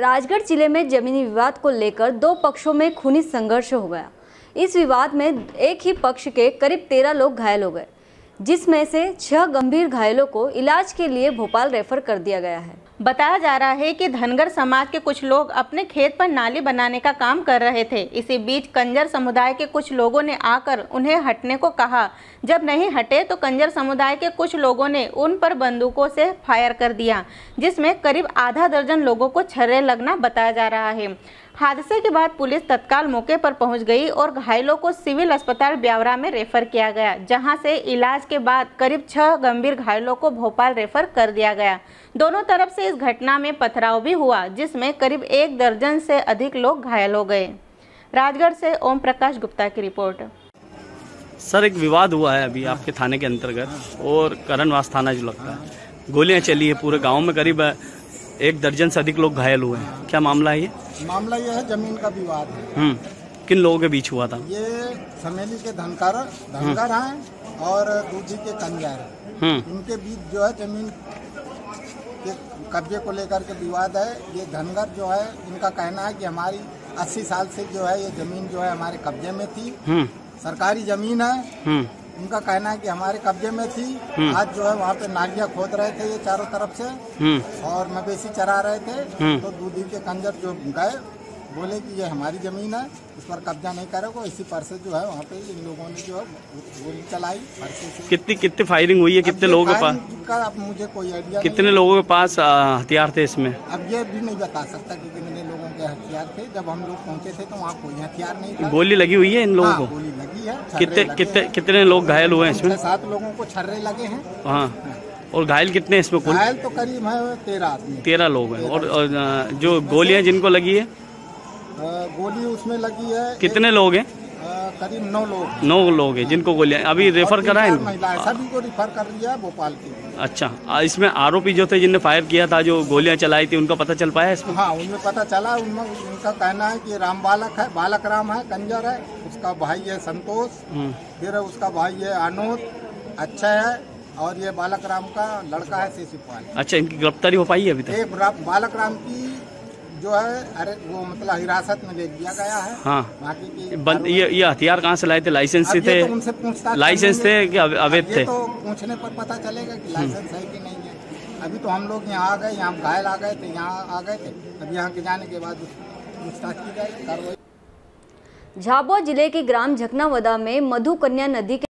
राजगढ़ जिले में जमीनी विवाद को लेकर दो पक्षों में खूनी संघर्ष हो गया। इस विवाद में एक ही पक्ष के करीब 13 लोग घायल हो गए, जिसमें से 6 गंभीर घायलों को इलाज के लिए भोपाल रेफर कर दिया गया है। बताया जा रहा है कि धनगर समाज के कुछ लोग अपने खेत पर नाली बनाने का काम कर रहे थे। इसी बीच कंजर समुदाय के कुछ लोगों ने आकर उन्हें हटने को कहा। जब नहीं हटे तो कंजर समुदाय के कुछ लोगों ने उन पर बंदूकों से फायर कर दिया, जिसमें करीब आधा दर्जन लोगों को छर्रे लगना बताया जा रहा है। हादसे के बाद पुलिस तत्काल मौके पर पहुंच गई और घायलों को सिविल अस्पताल ब्यावरा में रेफर किया गया, जहां से इलाज के बाद करीब 6 गंभीर घायलों को भोपाल रेफर कर दिया गया। दोनों तरफ से इस घटना में पथराव भी हुआ, जिसमें करीब 1 दर्जन से अधिक लोग घायल हो गए। राजगढ़ से ओम प्रकाश गुप्ता की रिपोर्ट। सर, एक विवाद हुआ है अभी आपके थाने के अंतर्गत और करणवास थाना जो लगता है, गोलियाँ चली है, पूरे गाँव में करीब 1 दर्जन से अधिक लोग घायल हुए हैं। क्या मामला है? ये मामला यह है, जमीन का विवाद है। किन लोगों के बीच हुआ था? ये समेली के धनगर हैं और दूजी के कनियार हैं। उनके बीच जो है जमीन के कब्जे को लेकर के विवाद है। ये धनगर जो है, इनका कहना है कि हमारी 80 साल से जो है ये जमीन जो है हमारे कब्जे में थी, सरकारी जमीन है। उनका कहना है कि हमारे कब्जे में थी, आज जो है वहाँ पे नालियाँ खोद रहे थे ये चारों तरफ से और मवेशी चरा रहे थे, तो दूधी के कंजर जो गए बोले कि ये हमारी ज़मीन है, इस पर कब्जा नहीं करोगे। इसी पर से जो है वहाँ पे इन लोगों ने जो है गोली चलाई। कितनी फायरिंग हुई है? कितने लोगों के पास? अब मुझे कोई आइडिया, कितने लोगों के पास हथियार थे इसमें, अब ये भी नहीं बता सकता कि कितने लोगों के हथियार थे। जब हम लोग पहुँचे थे तो वहाँ कोई हथियार नहीं था। गोली लगी हुई है इन लोगों को? गोली लगी है। कितने लोग घायल हुए हैं इसमें? 7 लोगों को छर्रे लगे हैं। हाँ, और घायल कितने इसमें? घायल तो करीब है 13 लोग हैं। और जो गोलियाँ जिनको लगी है, गोली उसमें लगी है। कितने लोग हैं? करीब 9 लोग। 9 लोग हैं जिनको गोलियां अभी रेफर करा है। सभी को रेफर कर दिया भोपाल के। अच्छा, इसमें आरोपी जो थे, जिनने फायर किया था, जो गोलियां चलाई थी, उनका पता चल पाया इसमें? हाँ, उनमें पता चला। उनमें उनका कहना है कि राम बालक है, बालक राम है, कंजर है, उसका भाई है संतोष, फिर उसका भाई है अनुप अक्षय है, और ये बालक राम का लड़का है शिशुपाल। अच्छा, इनकी गिरफ्तारी हो पाई है अभी तक? बालक राम की जो है, अरे वो मतलब हिरासत में ले लिया गया है। हाँ, बाकी ये हथियार कहाँ से लाए थे? लाइसेंस थे? तो उनसे पूछता, लाइसेंस थे कि अवैध थे? तो पूछने पर पता चलेगा कि लाइसेंस है कि नहीं है। अभी तो हम लोग यहाँ आ गए, यहाँ घायल आ गए थे, अब यहाँ के जाने के बाद पूछताछ की जाएगी। झाबो जिले के ग्राम झकना में मधु कन्या नदी